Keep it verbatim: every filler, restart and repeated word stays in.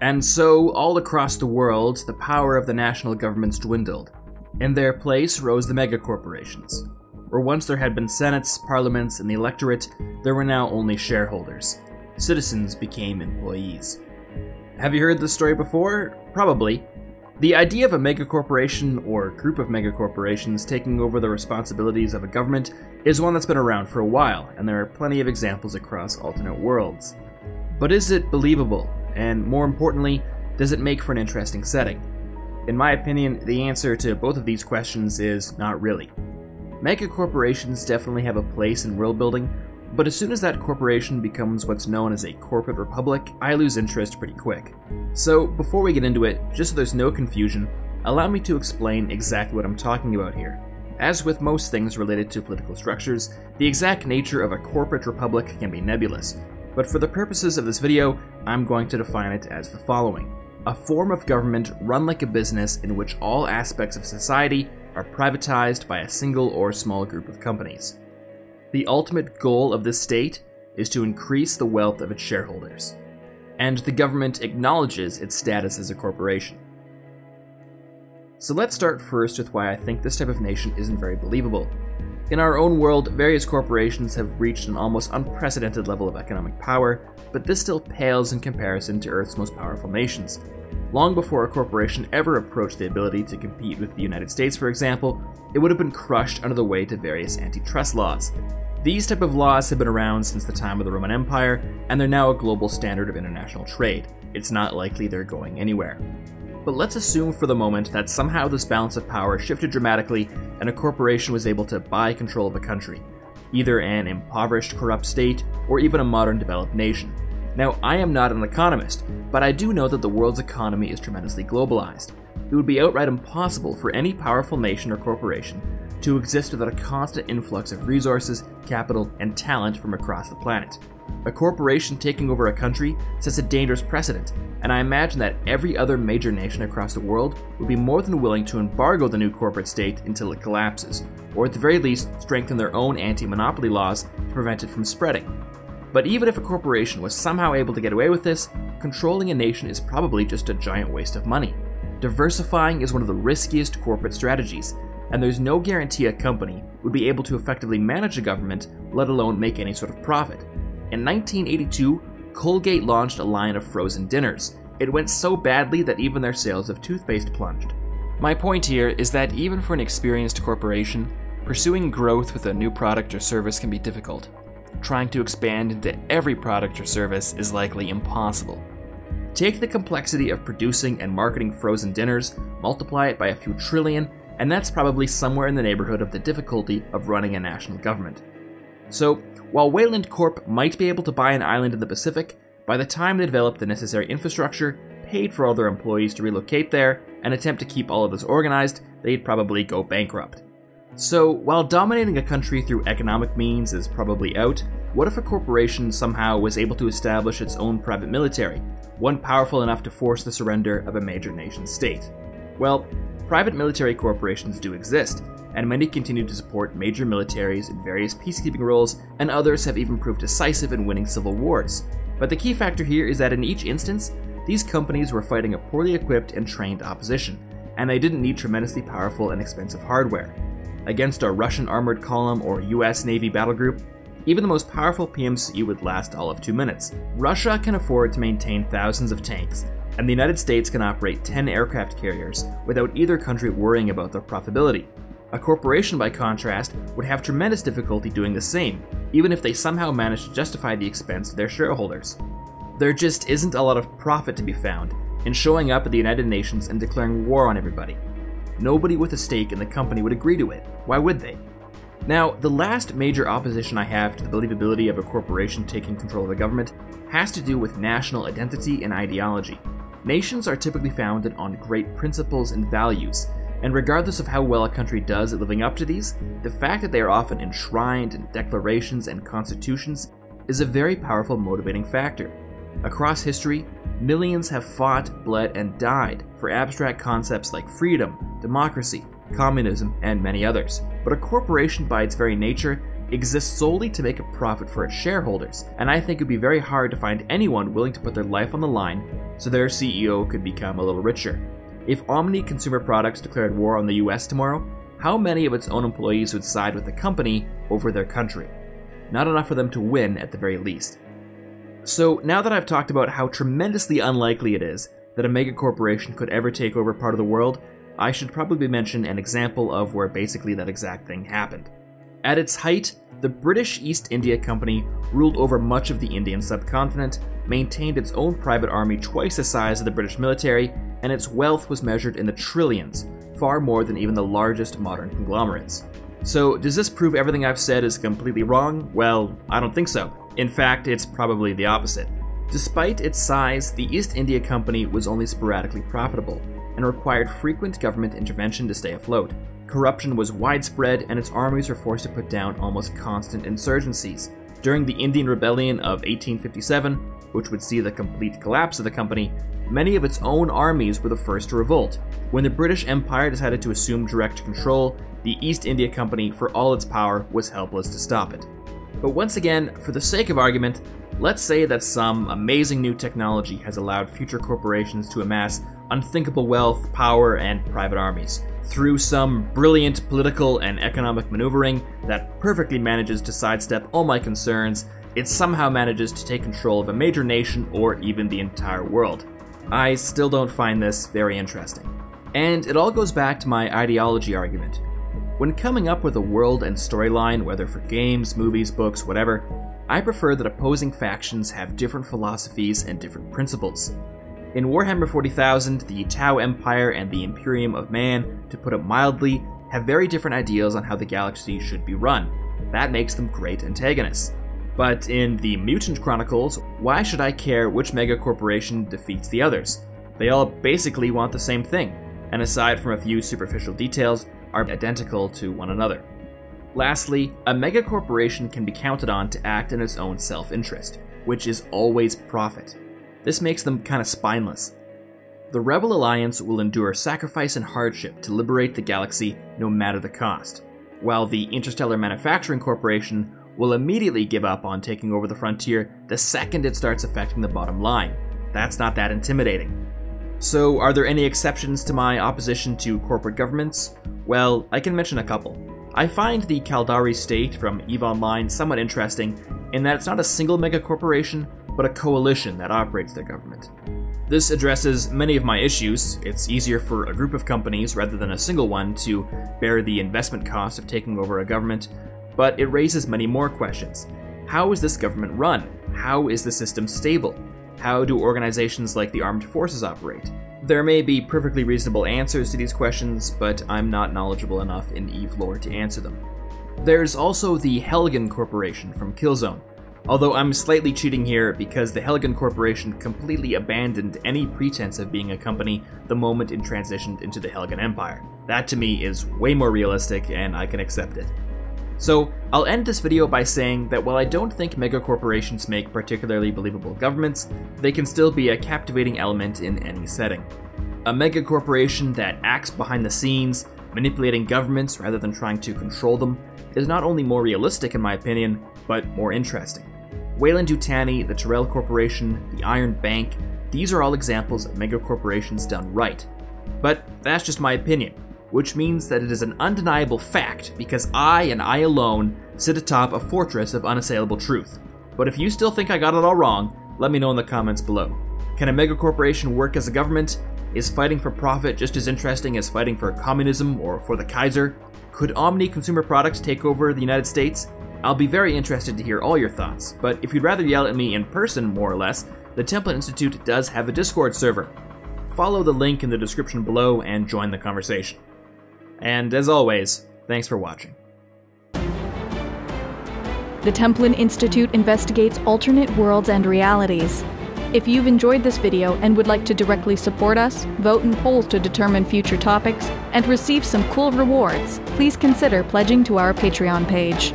And so, all across the world, the power of the national governments dwindled. In their place rose the megacorporations. Where once there had been senates, parliaments, and the electorate, there were now only shareholders. Citizens became employees. Have you heard this story before? Probably. The idea of a megacorporation, or group of megacorporations, taking over the responsibilities of a government is one that's been around for a while, and there are plenty of examples across alternate worlds. But is it believable? And more importantly, does it make for an interesting setting? In my opinion, the answer to both of these questions is not really. Mega corporations definitely have a place in world building, but as soon as that corporation becomes what's known as a corporate republic, I lose interest pretty quick. So before we get into it, just so there's no confusion, allow me to explain exactly what I'm talking about here. As with most things related to political structures, the exact nature of a corporate republic can be nebulous. But for the purposes of this video, I'm going to define it as the following. A form of government run like a business in which all aspects of society are privatized by a single or small group of companies. The ultimate goal of this state is to increase the wealth of its shareholders, and the government acknowledges its status as a corporation. So let's start first with why I think this type of nation isn't very believable. In our own world, various corporations have reached an almost unprecedented level of economic power, but this still pales in comparison to Earth's most powerful nations. Long before a corporation ever approached the ability to compete with the United States, for example, it would have been crushed under the weight of various antitrust laws. These type of laws have been around since the time of the Roman Empire, and they're now a global standard of international trade. It's not likely they're going anywhere. But let's assume for the moment that somehow this balance of power shifted dramatically and a corporation was able to buy control of a country, either an impoverished, corrupt state, or even a modern developed nation. Now, I am not an economist, but I do know that the world's economy is tremendously globalized. It would be outright impossible for any powerful nation or corporation to exist without a constant influx of resources, capital, and talent from across the planet. A corporation taking over a country sets a dangerous precedent, and I imagine that every other major nation across the world would be more than willing to embargo the new corporate state until it collapses, or at the very least strengthen their own anti-monopoly laws to prevent it from spreading. But even if a corporation was somehow able to get away with this, controlling a nation is probably just a giant waste of money. Diversifying is one of the riskiest corporate strategies, and there's no guarantee a company would be able to effectively manage a government, let alone make any sort of profit. In nineteen eighty-two, Colgate launched a line of frozen dinners. It went so badly that even their sales of toothpaste plunged. My point here is that even for an experienced corporation, pursuing growth with a new product or service can be difficult. Trying to expand into every product or service is likely impossible. Take the complexity of producing and marketing frozen dinners, multiply it by a few trillion, and that's probably somewhere in the neighborhood of the difficulty of running a national government. So, while Weyland Corp might be able to buy an island in the Pacific, by the time they developed the necessary infrastructure, paid for all their employees to relocate there, and attempt to keep all of this organized, they'd probably go bankrupt. So, while dominating a country through economic means is probably out, what if a corporation somehow was able to establish its own private military, one powerful enough to force the surrender of a major nation state? Well, private military corporations do exist, and many continue to support major militaries in various peacekeeping roles, and others have even proved decisive in winning civil wars. But the key factor here is that in each instance, these companies were fighting a poorly equipped and trained opposition, and they didn't need tremendously powerful and expensive hardware. Against a Russian armored column or U S Navy battle group, even the most powerful P M C would last all of two minutes. Russia can afford to maintain thousands of tanks, and the United States can operate ten aircraft carriers without either country worrying about their profitability. A corporation, by contrast, would have tremendous difficulty doing the same, even if they somehow managed to justify the expense to their shareholders. There just isn't a lot of profit to be found in showing up at the United Nations and declaring war on everybody. Nobody with a stake in the company would agree to it. Why would they? Now, the last major opposition I have to the believability of a corporation taking control of a government has to do with national identity and ideology. Nations are typically founded on great principles and values, and regardless of how well a country does at living up to these, the fact that they are often enshrined in declarations and constitutions is a very powerful motivating factor. Across history, Millions have fought, bled, and died for abstract concepts like freedom, democracy, communism, and many others. But a corporation, by its very nature, exists solely to make a profit for its shareholders, and I think it would be very hard to find anyone willing to put their life on the line so their C E O could become a little richer. If Omni Consumer Products declared war on the U S tomorrow, how many of its own employees would side with the company over their country? Not enough for them to win, at the very least. So now that I've talked about how tremendously unlikely it is that a mega corporation could ever take over part of the world, I should probably mention an example of where basically that exact thing happened. At its height, the British East India Company ruled over much of the Indian subcontinent, maintained its own private army twice the size of the British military, and its wealth was measured in the trillions, far more than even the largest modern conglomerates. So does this prove everything I've said is completely wrong? Well, I don't think so. In fact, it's probably the opposite. Despite its size, the East India Company was only sporadically profitable, and required frequent government intervention to stay afloat. Corruption was widespread, and its armies were forced to put down almost constant insurgencies. During the Indian Rebellion of eighteen fifty-seven, which would see the complete collapse of the company, many of its own armies were the first to revolt. When the British Empire decided to assume direct control, the East India Company, for all its power, was helpless to stop it. But once again, for the sake of argument, let's say that some amazing new technology has allowed future corporations to amass unthinkable wealth, power, and private armies, through some brilliant political and economic maneuvering that perfectly manages to sidestep all my concerns. It somehow manages to take control of a major nation or even the entire world. I still don't find this very interesting. And it all goes back to my ideology argument. When coming up with a world and storyline, whether for games, movies, books, whatever, I prefer that opposing factions have different philosophies and different principles. In Warhammer forty thousand, the Tau Empire and the Imperium of Man, to put it mildly, have very different ideals on how the galaxy should be run. That makes them great antagonists. But in the Mutant Chronicles, why should I care which mega corporation defeats the others? They all basically want the same thing, and aside from a few superficial details, are identical to one another. Lastly, a mega corporation can be counted on to act in its own self-interest, which is always profit. This makes them kind of spineless. The Rebel Alliance will endure sacrifice and hardship to liberate the galaxy no matter the cost, while the Interstellar Manufacturing Corporation will immediately give up on taking over the frontier the second it starts affecting the bottom line. That's not that intimidating. So are there any exceptions to my opposition to corporate governments? Well, I can mention a couple. I find the Caldari State from EVE Online somewhat interesting in that it's not a single mega corporation, but a coalition that operates their government. This addresses many of my issues. It's easier for a group of companies rather than a single one to bear the investment cost of taking over a government, but it raises many more questions. How is this government run? How is the system stable? How do organizations like the Armed Forces operate? There may be perfectly reasonable answers to these questions, but I'm not knowledgeable enough in EVE lore to answer them. There's also the Helghan Corporation from Killzone. Although I'm slightly cheating here because the Helghan Corporation completely abandoned any pretense of being a company the moment it transitioned into the Helghan Empire. That to me is way more realistic and I can accept it. So I'll end this video by saying that while I don't think mega corporations make particularly believable governments, they can still be a captivating element in any setting. A mega corporation that acts behind the scenes, manipulating governments rather than trying to control them, is not only more realistic in my opinion, but more interesting. Weyland-Yutani, the Tyrell Corporation, the Iron Bank, these are all examples of mega corporations done right. But that's just my opinion, which means that it is an undeniable fact because I and I alone sit atop a fortress of unassailable truth. But if you still think I got it all wrong, let me know in the comments below. Can a mega corporation work as a government? Is fighting for profit just as interesting as fighting for communism or for the Kaiser? Could Omni Consumer Products take over the United States? I'll be very interested to hear all your thoughts, but if you'd rather yell at me in person, more or less, the Templin Institute does have a Discord server. Follow the link in the description below and join the conversation. And as always, thanks for watching. The Templin Institute investigates alternate worlds and realities. If you've enjoyed this video and would like to directly support us, vote in polls to determine future topics, and receive some cool rewards, please consider pledging to our Patreon page.